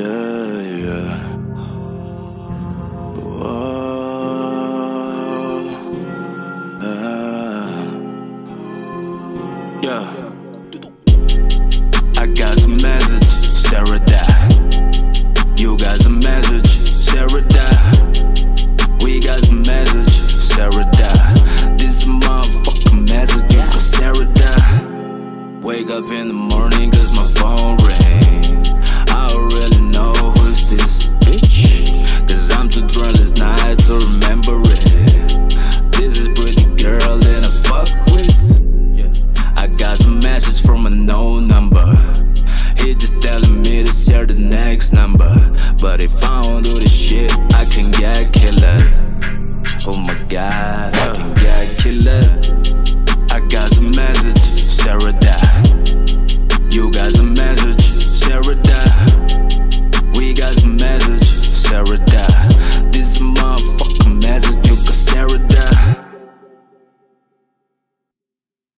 I got some message, Sarah die. You got some message, Sarah die. We got some message, Sarah die. This motherfucking message, you got Sarah die. Wake up in the morning cause my phone rang. I don't really know who's this bitch, cause I'm too drunk last night to remember it. This is pretty girl that I fuck with. I got some message from a known number. He just telling me to share the next number. But if I don't do this shit, I can get killed. Oh my god, I can get killed. I got some message, Sarah die. You got some message, Sarah die. We got some message, Sarah die. This motherfucking message, you got Sarah die.